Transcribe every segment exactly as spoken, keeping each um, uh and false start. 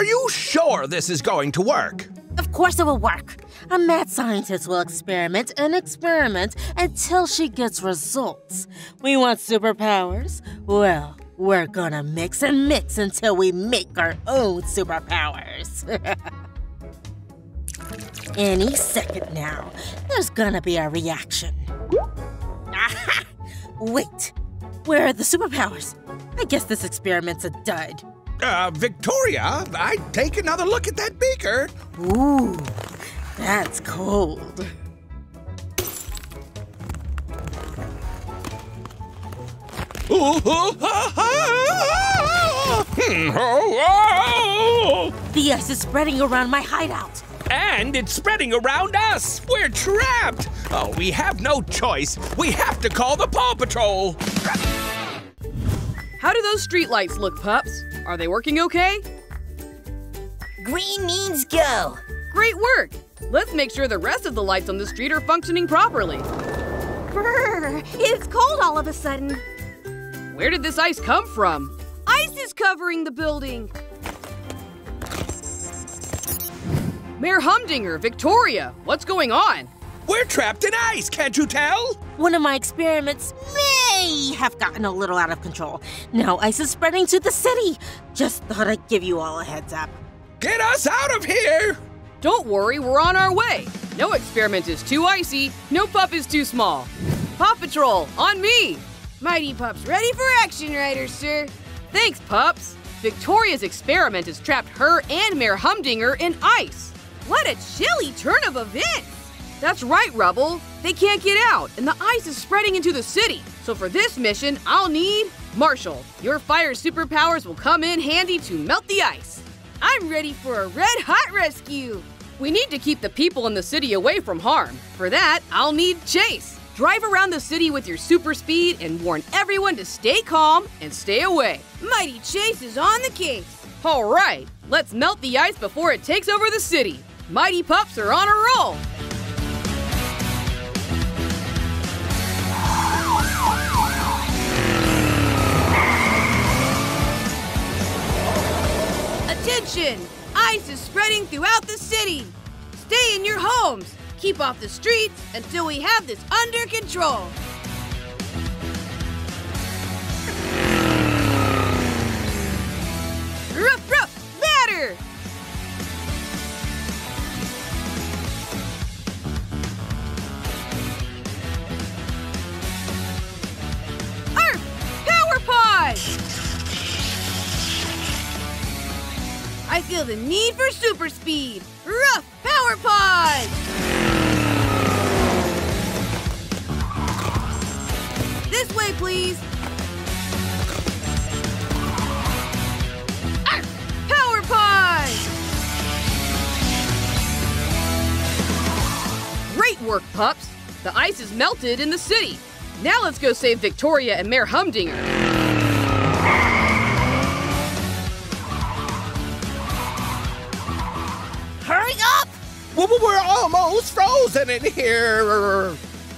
Are you sure this is going to work? Of course it will work. A mad scientist will experiment and experiment until she gets results. We want superpowers? Well, we're gonna mix and mix until we make our own superpowers. Any second now, there's gonna be a reaction. Aha! Wait, where are the superpowers? I guess this experiment's a dud. Uh, Victoria, I'd take another look at that beaker. Ooh, that's cold. The ice is spreading around my hideout. And it's spreading around us. We're trapped. Oh, we have no choice. We have to call the Paw Patrol. How do those streetlights look, pups? Are they working okay? Green means go. Great work. Let's make sure the rest of the lights on the street are functioning properly. Brr, it's cold all of a sudden. Where did this ice come from? Ice is covering the building. Mayor Humdinger, Victoria, what's going on? We're trapped in ice, can't you tell? One of my experiments may have gotten a little out of control. Now ice is spreading to the city. Just thought I'd give you all a heads up. Get us out of here! Don't worry, we're on our way. No experiment is too icy, no pup is too small. Paw Patrol, on me! Mighty Pups, ready for action, Ryder, sir. Thanks, pups. Victoria's experiment has trapped her and Mayor Humdinger in ice. What a chilly turn of events! That's right, Rubble. They can't get out, and the ice is spreading into the city. So for this mission, I'll need Marshall. Your fire superpowers will come in handy to melt the ice. I'm ready for a red-hot rescue. We need to keep the people in the city away from harm. For that, I'll need Chase. Drive around the city with your super speed and warn everyone to stay calm and stay away. Mighty Chase is on the case. All right, let's melt the ice before it takes over the city. Mighty Pups are on a roll. Attention! Ice is spreading throughout the city. Stay in your homes. Keep off the streets until we have this under control. Ruff, ruff, ladder! Earth, power pod! I feel the need for super speed. Rough power pod! This way, please. Arf! Power pod! Great work, pups. The ice is melted in the city. Now let's go save Victoria and Mayor Humdinger. We're almost frozen in here.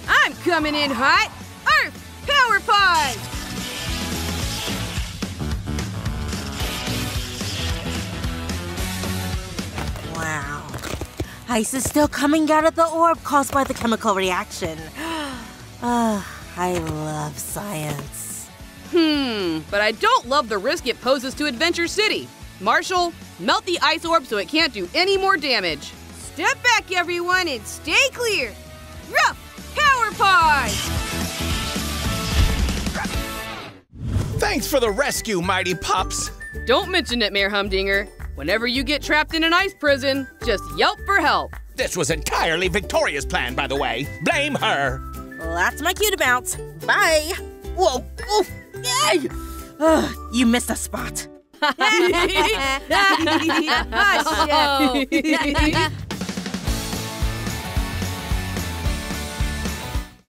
I'm coming in hot. Earth power pod. Wow. Ice is still coming out of the orb caused by the chemical reaction. uh, I love science. Hmm, but I don't love the risk it poses to Adventure City. Marshall, melt the ice orb so it can't do any more damage. Step back, everyone, and stay clear. Rough power pod! Thanks for the rescue, Mighty Pups. Don't mention it, Mayor Humdinger. Whenever you get trapped in an ice prison, just yelp for help. This was entirely Victoria's plan, by the way. Blame her. Well, that's my cue to bounce. Bye. Whoa, whoa, yay! Ugh, you missed a spot. Ha ha ha ha ha ha ha ha ha ha ha